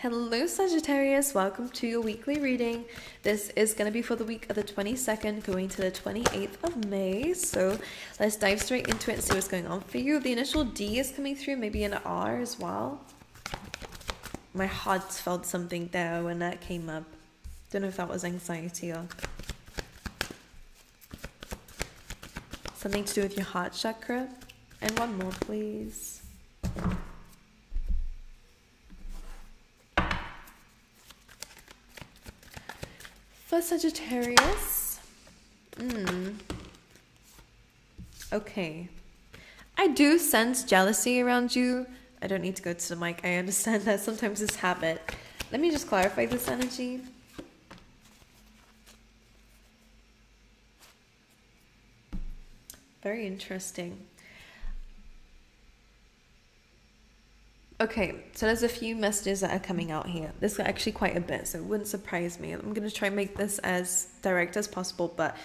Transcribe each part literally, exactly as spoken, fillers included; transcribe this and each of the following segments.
Hello Sagittarius, welcome to your weekly reading. This is going to be for the week of the twenty-second going to the twenty-eighth of May. So let's dive straight into it and see what's going on for you. The initial D is coming through, maybe an R as well. My heart felt something there when that came up. Don't know if that was anxiety or something to do with your heart chakra. And one more, please. For Sagittarius, mm. Okay, I do sense jealousy around you. I don't need to go to the mic. I understand that sometimes it's habit. Let me just clarify this energy. Very interesting. Okay, so there's a few messages that are coming out here. This is actually quite a bit, so it wouldn't surprise me. I'm going to try and make this as direct as possible, but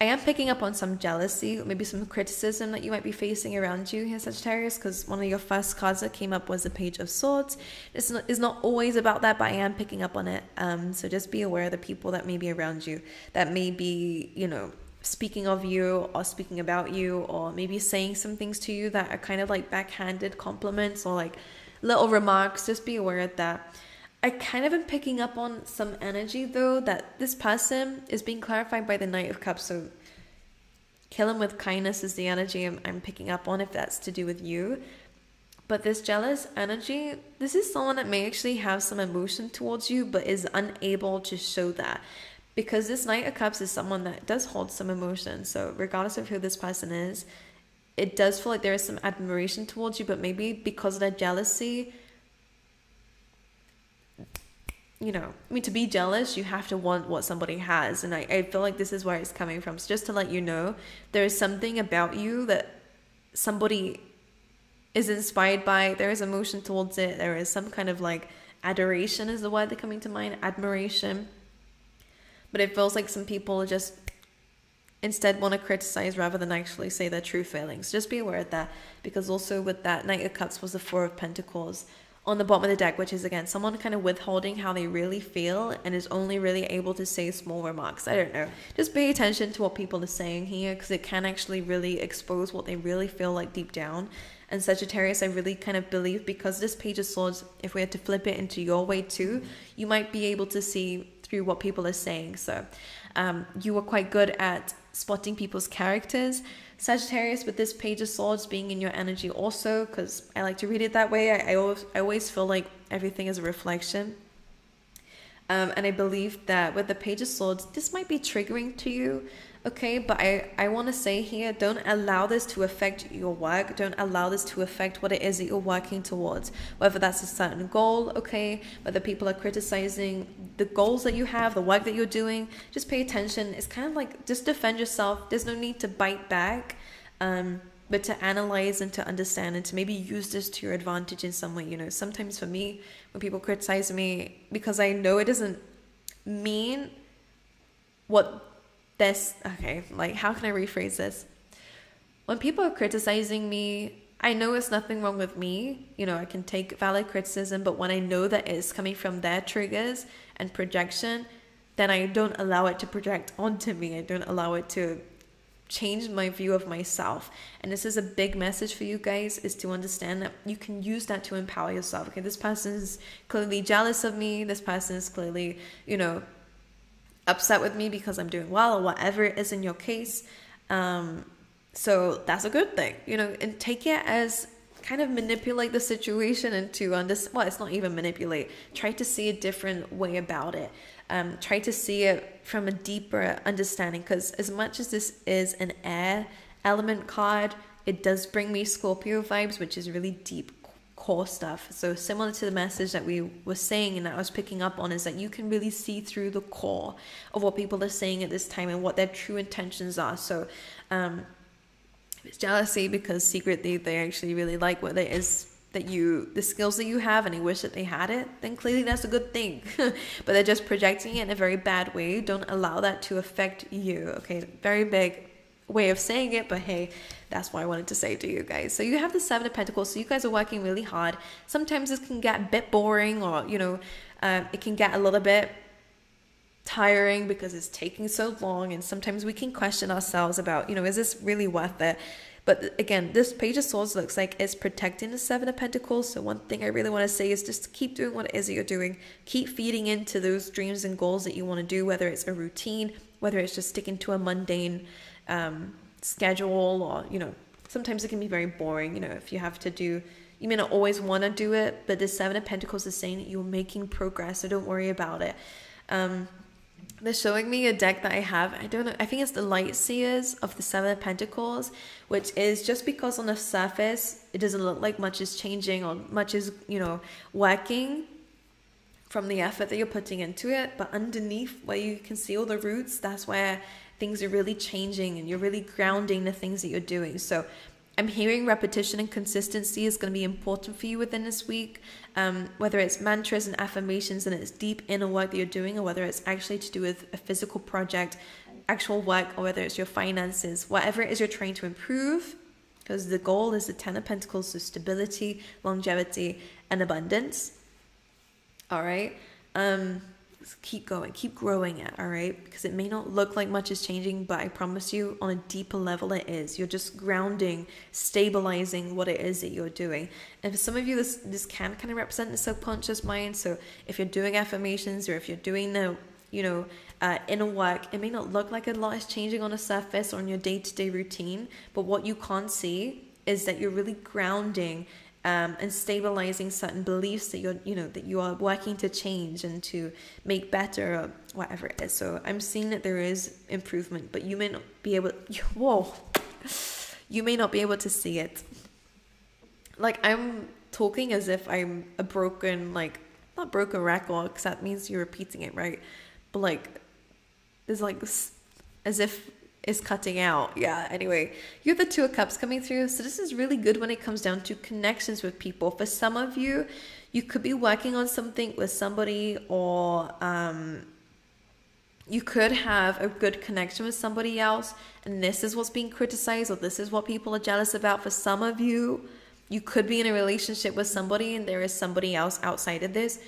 I am picking up on some jealousy, maybe some criticism that you might be facing around you here, Sagittarius, because one of your first cards that came up was the Page of Swords. It's not, it's not always about that, but I am picking up on it. Um, so just be aware of the people that may be around you, that may be, you know, speaking of you or speaking about you, or maybe saying some things to you that are kind of like backhanded compliments or like little remarks. Just be aware of that. I kind of am picking up on some energy though, that this person is being clarified by the Knight of Cups. So kill him with kindness is the energy I'm, I'm picking up on, if that's to do with you. But this jealous energy, this is someone that may actually have some emotion towards you but is unable to show that, because this Knight of Cups is someone that does hold some emotion. So regardless of who this person is, it does feel like there is some admiration towards you, but maybe because of that jealousy, you know, I mean, to be jealous, you have to want what somebody has. And I, I feel like this is where it's coming from. So just to let you know, there is something about you that somebody is inspired by. There is emotion towards it. There is some kind of like adoration is the word that's coming to mind, admiration. But it feels like some people just instead want to criticize rather than actually say their true feelings. Just be aware of that, because also with that Knight of Cups was the Four of Pentacles on the bottom of the deck, which is again someone kind of withholding how they really feel and is only really able to say small remarks. I don't know. Just pay attention to what people are saying here, because it can actually really expose what they really feel like deep down. And Sagittarius, I really kind of believe, because this Page of Swords, if we had to flip it into your way too, you might be able to see through what people are saying. So um, you were quite good at spotting people's characters, Sagittarius, with this Page of Swords being in your energy also, because I like to read it that way. I, I, always, I always feel like everything is a reflection. Um, and I believe that with the Page of Swords, this might be triggering to you. Okay, but I, I want to say here, don't allow this to affect your work. Don't allow this to affect what it is that you're working towards, whether that's a certain goal, okay, whether people are criticizing the goals that you have, the work that you're doing. Just pay attention. It's kind of like, just defend yourself. There's no need to bite back, um, but to analyze and to understand and to maybe use this to your advantage in some way. You know, sometimes for me, when people criticize me, because I know it doesn't mean what... This, okay, like, how can I rephrase this? When people are criticizing me, I know it's nothing wrong with me. You know, I can take valid criticism, but when I know that it's coming from their triggers and projection, then I don't allow it to project onto me. I don't allow it to change my view of myself. And this is a big message for you guys, is to understand that you can use that to empower yourself. Okay, this person is clearly jealous of me. This person is clearly, you know, upset with me because I'm doing well, or whatever it is in your case. Um, so that's a good thing, you know, and take it as kind of manipulate the situation and to understand, well, it's not even manipulate, try to see a different way about it. Um, try to see it from a deeper understanding, because as much as this is an air element card, it does bring me Scorpio vibes, which is really deep core stuff. So similar to the message that we were saying and that I was picking up on, is that you can really see through the core of what people are saying at this time and what their true intentions are. So um, it's jealousy because secretly they actually really like what it is that you, the skills that you have, and they wish that they had it, then clearly that's a good thing. But they're just projecting it in a very bad way. Don't allow that to affect you. Okay, very big way of saying it, but hey, that's what I wanted to say to you guys. So you have the Seven of Pentacles, so you guys are working really hard. Sometimes this can get a bit boring, or, you know, um, it can get a little bit tiring because it's taking so long, and sometimes we can question ourselves about, you know, is this really worth it? But again, this Page of Swords looks like it's protecting the Seven of Pentacles. So one thing I really want to say is just keep doing what it is that you're doing. Keep feeding into those dreams and goals that you want to do, whether it's a routine, whether it's just sticking to a mundane um, schedule, or, you know, sometimes it can be very boring. You know, if you have to do, you may not always want to do it, but the Seven of Pentacles is saying that you're making progress, so don't worry about it. Um, They're showing me a deck that I have. I don't know. I think it's the Light Seers of the Seven of Pentacles, which is just because on the surface, it doesn't look like much is changing or much is, you know, working from the effort that you're putting into it. But underneath where you can see all the roots, that's where things are really changing and you're really grounding the things that you're doing. So I'm hearing repetition and consistency is going to be important for you within this week, um, whether it's mantras and affirmations and it's deep inner work that you're doing, or whether it's actually to do with a physical project, actual work, or whether it's your finances, whatever it is you're trying to improve, because the goal is the Ten of Pentacles, so stability, longevity, and abundance. All right. Um, keep going, keep growing it, all right? Because it may not look like much is changing, but I promise you on a deeper level it is. You're just grounding, stabilizing what it is that you're doing. And for some of you, this this can kind of represent the subconscious mind. So if you're doing affirmations, or if you're doing the, you know, uh, inner work, it may not look like a lot is changing on the surface or in your day-to-day routine, but what you can't see is that you're really grounding Um, and stabilizing certain beliefs that you're, you know, that you are working to change and to make better, or whatever it is. So I'm seeing that there is improvement, but you may not be able, whoa, you may not be able to see it. Like, I'm talking as if I'm a broken, like, not broken record, because that means you're repeating it, right? But like, there's like, as if is cutting out. Yeah, anyway, you have the Two of Cups coming through. So this is really good when it comes down to connections with people. For some of you, you could be working on something with somebody, or um, you could have a good connection with somebody else, and this is what's being criticized, or this is what people are jealous about. For some of you, you could be in a relationship with somebody, and there is somebody else outside of this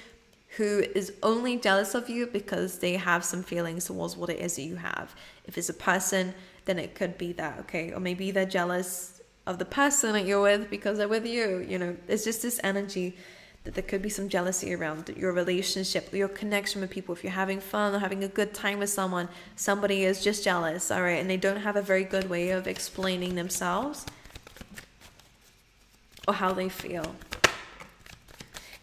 who is only jealous of you because they have some feelings towards what it is that you have. If it's a person, then it could be that, okay? Or maybe they're jealous of the person that you're with because they're with you, you know? It's just this energy that there could be some jealousy around your relationship, your connection with people. If you're having fun or having a good time with someone, somebody is just jealous, all right? And they don't have a very good way of explaining themselves or how they feel.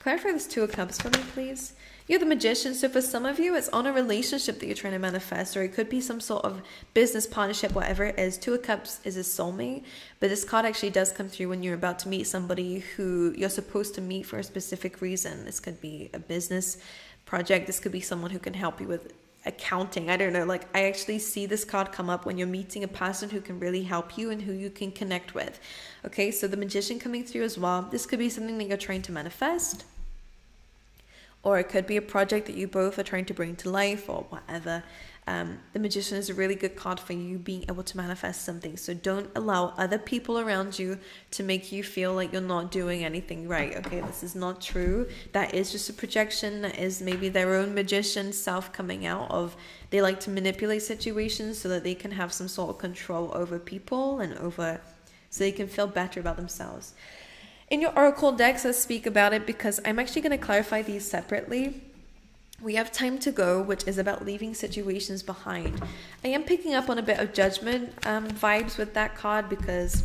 Clarify this Two of Cups for me, please. You're the Magician, so for some of you, it's on a relationship that you're trying to manifest, or it could be some sort of business partnership, whatever it is. Two of Cups is a soulmate, but this card actually does come through when you're about to meet somebody who you're supposed to meet for a specific reason. This could be a business project. This could be someone who can help you with accounting. I don't know. Like, I actually see this card come up when you're meeting a person who can really help you and who you can connect with. Okay, so the Magician coming through as well. This could be something that you're trying to manifest, or it could be a project that you both are trying to bring to life, or whatever. Um, the Magician is a really good card for you being able to manifest something. So don't allow other people around you to make you feel like you're not doing anything right. Okay, this is not true. That is just a projection. That is maybe their own magician self coming out of, they like to manipulate situations so that they can have some sort of control over people and over, so they can feel better about themselves. In your oracle decks, I speak about it because I'm actually going to clarify these separately. We have Time to Go, which is about leaving situations behind. I am picking up on a bit of judgment um, vibes with that card, because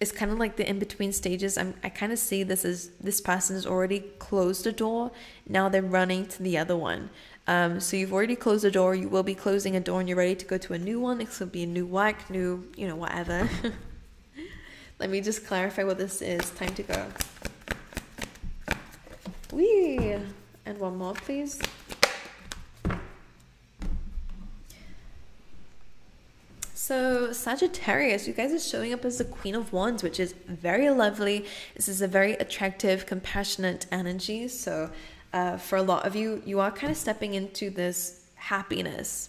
it's kind of like the in-between stages. I'm, I kind of see this as this person has already closed the door. Now they're running to the other one. Um, so you've already closed the door. You will be closing a door and you're ready to go to a new one. It could be a new work, new, you know, whatever. Let me just clarify what this is. Time to Go. Whee! And one more, please. So Sagittarius, you guys are showing up as the Queen of Wands, which is very lovely. This is a very attractive, compassionate energy. So uh, for a lot of you, you are kind of stepping into this happiness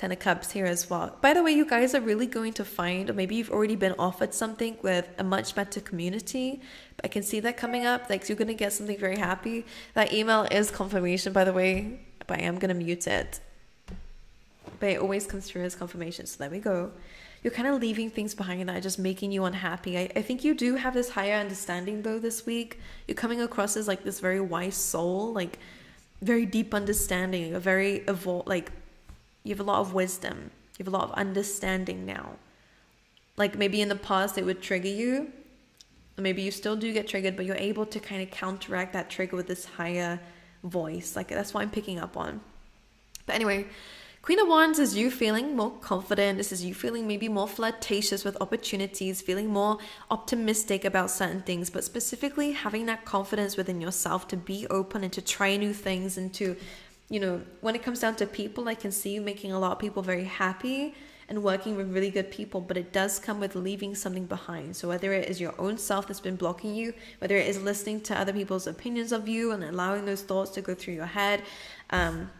Ten of Cups here as well. By the way, you guys are really going to find, or maybe you've already been offered something with a much better community. I can see that coming up. Like, you're going to get something very happy. That email is confirmation, by the way, but I am going to mute it. But it always comes through as confirmation. So there we go. You're kind of leaving things behind that are just making you unhappy. I, I think you do have this higher understanding, though, this week. You're coming across as like this very wise soul, like very deep understanding, a very evolved, like you have a lot of wisdom. You have a lot of understanding now. Like maybe in the past it would trigger you. Maybe you still do get triggered, but you're able to kind of counteract that trigger with this higher voice. Like that's what I'm picking up on. But anyway, Queen of Wands is you feeling more confident. This is you feeling maybe more flirtatious with opportunities, feeling more optimistic about certain things, but specifically having that confidence within yourself to be open and to try new things and to, you know, when it comes down to people, I can see you making a lot of people very happy and working with really good people, but it does come with leaving something behind. So whether it is your own self that's been blocking you, whether it is listening to other people's opinions of you and allowing those thoughts to go through your head, um,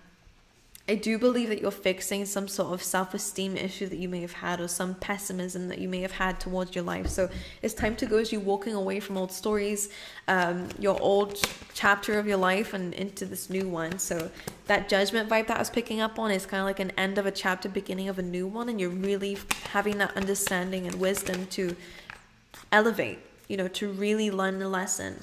I do believe that you're fixing some sort of self-esteem issue that you may have had, or some pessimism that you may have had towards your life. So it's time to go as you walking away from old stories, um, your old chapter of your life and into this new one. So that judgment vibe that I was picking up on is kind of like an end of a chapter, beginning of a new one. And you're really having that understanding and wisdom to elevate, you know, to really learn the lesson.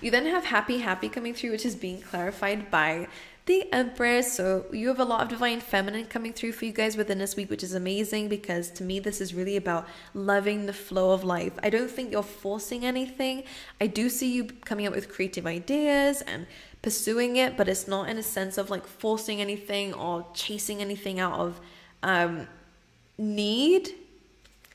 You then have happy, happy coming through, which is being clarified by the Empress. So you have a lot of divine feminine coming through for you guys within this week, which is amazing, because to me this is really about loving the flow of life. I don't think you're forcing anything. I do see you coming up with creative ideas and pursuing it, but it's not in a sense of like forcing anything or chasing anything out of um need,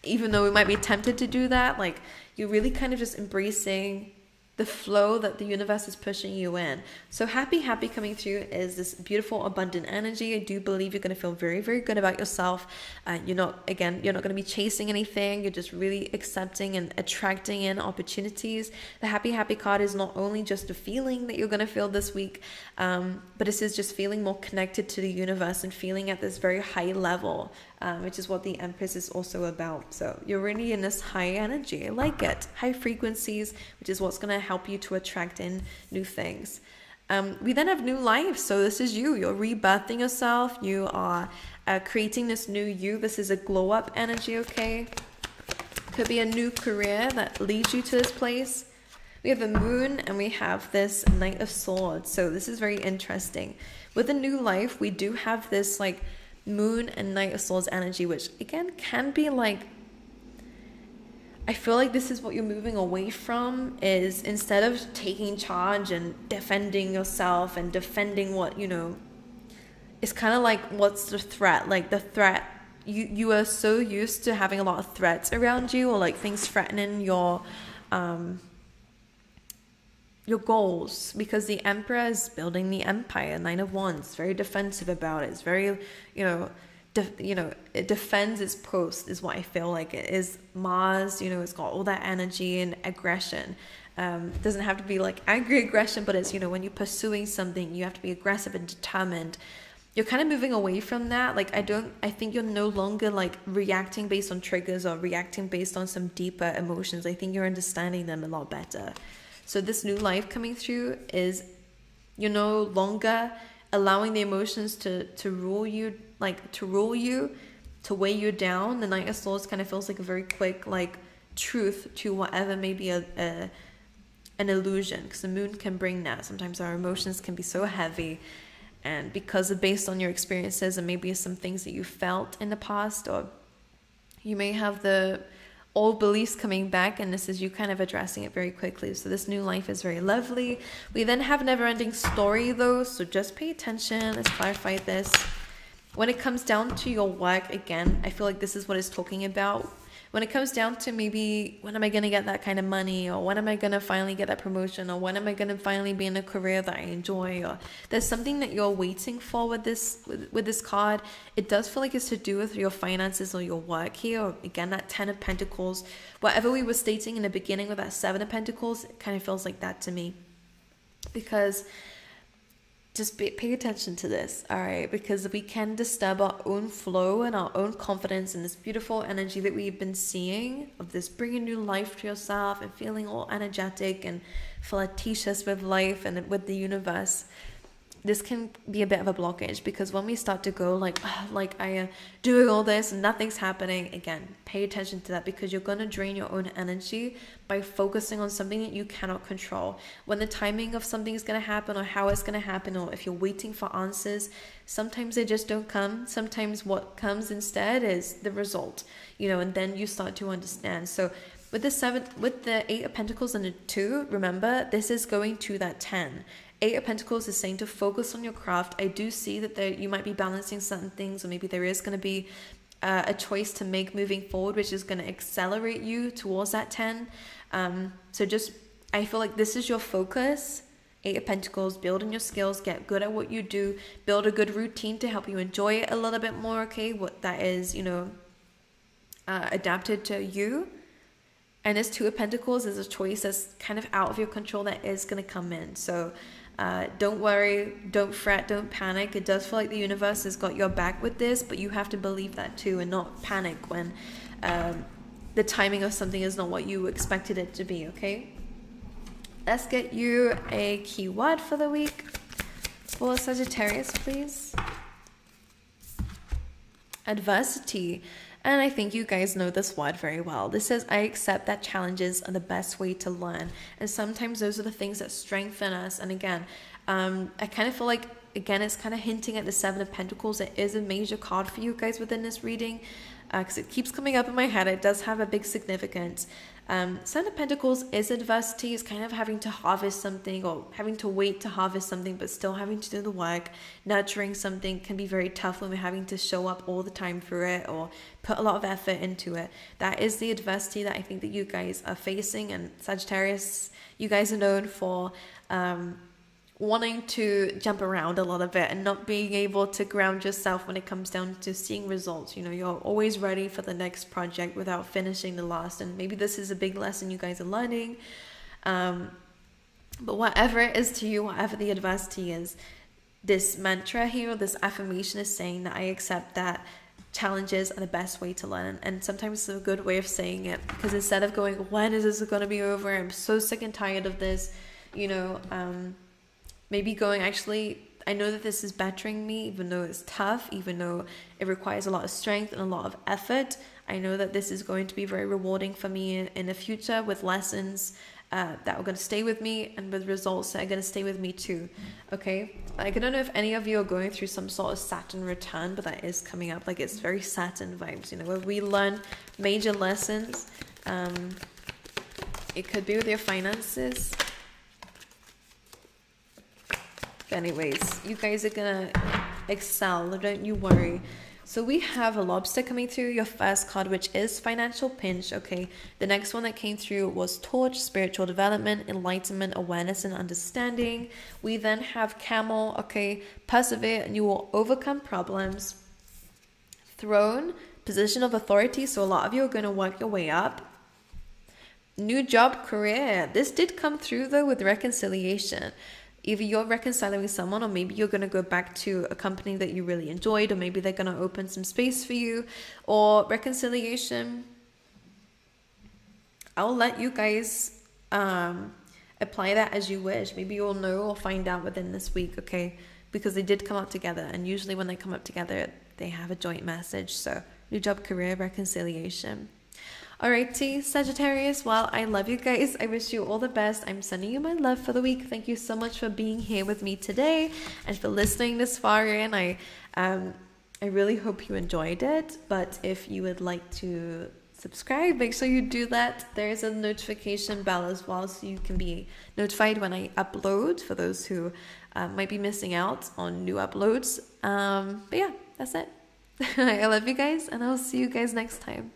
even though we might be tempted to do that. Like you're really kind of just embracing the flow that the universe is pushing you in. So happy, happy coming through is this beautiful, abundant energy. I do believe you're going to feel very, very good about yourself. Uh, you're not, again, you're not going to be chasing anything. You're just really accepting and attracting in opportunities. The happy, happy card is not only just a feeling that you're going to feel this week, um, but this is just feeling more connected to the universe and feeling at this very high level, um, which is what the Empress is also about. So you're really in this high energy. I like it. High frequencies, which is what's going to help you to attract in new things. Um, we then have new life. So this is you. You're rebirthing yourself. You are uh, creating this new you. This is a glow up energy, okay? Could be a new career that leads you to this place. We have the moon and we have this Knight of Swords. So this is very interesting. With the new life, we do have this like moon and Knight of Swords energy, which again can be like, I feel like this is what you're moving away from, is instead of taking charge and defending yourself and defending what, you know, it's kind of like, what's the threat? Like the threat, you, you are so used to having a lot of threats around you, or like things threatening your, um, your goals, because the Emperor is building the empire, Nine of Wands, very defensive about it. It's very, you know, you know, it defends its post is what I feel like it is. Mars, you know, it's got all that energy and aggression. Um, it doesn't have to be like angry aggression, but it's, you know, when you're pursuing something, you have to be aggressive and determined. You're kind of moving away from that. Like, I don't, I think you're no longer like reacting based on triggers or reacting based on some deeper emotions. I think you're understanding them a lot better. So this new life coming through is you're no longer allowing the emotions to, to rule you, like to rule you, to weigh you down. The Knight of Swords kind of feels like a very quick like truth to whatever may be a, a an illusion, because the moon can bring that. Sometimes our emotions can be so heavy, and because of based on your experiences and maybe some things that you felt in the past, or you may have the old beliefs coming back, and this is you kind of addressing it very quickly. So this new life is very lovely. We then have never-ending story though, so just pay attention. Let's clarify this. When it comes down to your work, again, I feel like this is what it's talking about. When it comes down to maybe, when am I going to get that kind of money? Or when am I going to finally get that promotion? Or when am I going to finally be in a career that I enjoy? Or there's something that you're waiting for with this, with, with this card. It does feel like it's to do with your finances or your work here. Or again, that Ten of Pentacles. Whatever we were stating in the beginning with that Seven of Pentacles, it kind of feels like that to me. Because Just be, pay attention to this, all right? Because we can disturb our own flow and our own confidence and this beautiful energy that we've been seeing of this bringing new life to yourself and feeling all energetic and flirtatious with life and with the universe. This can be a bit of a blockage, because when we start to go like, oh, like I am doing all this and nothing's happening, again, pay attention to that, because you're going to drain your own energy by focusing on something that you cannot control. When the timing of something is going to happen or how it's going to happen, or if you're waiting for answers, sometimes they just don't come. Sometimes what comes instead is the result, you know, and then you start to understand. So with the seventh, with the Eight of Pentacles and the two, remember, this is going to that ten. Eight of Pentacles is saying to focus on your craft. I do see that there, you might be balancing certain things, or maybe there is going to be uh, a choice to make moving forward, which is going to accelerate you towards that ten. Um, so just, I feel like this is your focus. Eight of Pentacles, build on your skills, get good at what you do, build a good routine to help you enjoy it a little bit more, okay? What that is, you know, uh, adapted to you. And this Two of Pentacles is a choice that's kind of out of your control that is going to come in. So Uh, don't worry, don't fret, don't panic. It does feel like the universe has got your back with this, but you have to believe that too and not panic when um, the timing of something is not what you expected it to be, okay? Let's get you a keyword for the week for Sagittarius, please. Adversity. And I think you guys know this word very well. This says, I accept that challenges are the best way to learn. And sometimes those are the things that strengthen us. And again, um, I kind of feel like, again, it's kind of hinting at the Seven of Pentacles. It is a major card for you guys within this reading, because uh, it keeps coming up in my head. It does have a big significance. Um, Seven of Pentacles is adversity. It's kind of having to harvest something, or having to wait to harvest something, but still having to do the work. Nurturing something can be very tough when we're having to show up all the time for it or put a lot of effort into it. That is the adversity that I think that you guys are facing. And Sagittarius, you guys are known for um, wanting to jump around a lot of it and not being able to ground yourself when it comes down to seeing results. You know, you're always ready for the next project without finishing the last. And maybe this is a big lesson you guys are learning. Um, but whatever it is to you, whatever the adversity is, this mantra here, this affirmation is saying that I accept that challenges are the best way to learn. And sometimes it's a good way of saying it, because instead of going, when is this going to be over? I'm so sick and tired of this, you know, um, maybe going, actually, I know that this is bettering me, even though it's tough, even though it requires a lot of strength and a lot of effort. I know that this is going to be very rewarding for me in, in the future, with lessons uh, that are going to stay with me, and with results that are going to stay with me too. Okay? Like, I don't know if any of you are going through some sort of Saturn return, but that is coming up. Like, it's very Saturn vibes, you know, where we learn major lessons. Um, it could be with your finances. Anyways, you guys are gonna excel, don't you worry. So we have a Lobster coming through, your first card, which is financial pinch, okay? The next one that came through was Torch, spiritual development, enlightenment, awareness, and understanding. We then have Camel, okay? Persevere and you will overcome problems. Throne, position of authority, so a lot of you are going to work your way up. New job, career. This did come through though with reconciliation. Either you're reconciling with someone, or maybe you're going to go back to a company that you really enjoyed, or maybe they're going to open some space for you, or reconciliation. I'll let you guys um, apply that as you wish. Maybe you'll know or find out within this week, okay? Because they did come up together, and usually when they come up together, they have a joint message. So new job, career, reconciliation. Alrighty, Sagittarius, well, I love you guys. I wish you all the best. I'm sending you my love for the week. Thank you so much for being here with me today and for listening this far in. I, um, I really hope you enjoyed it. But if you would like to subscribe, make sure you do that. There is a notification bell as well, so you can be notified when I upload, for those who uh, might be missing out on new uploads. Um, but yeah, that's it. I love you guys, and I'll see you guys next time.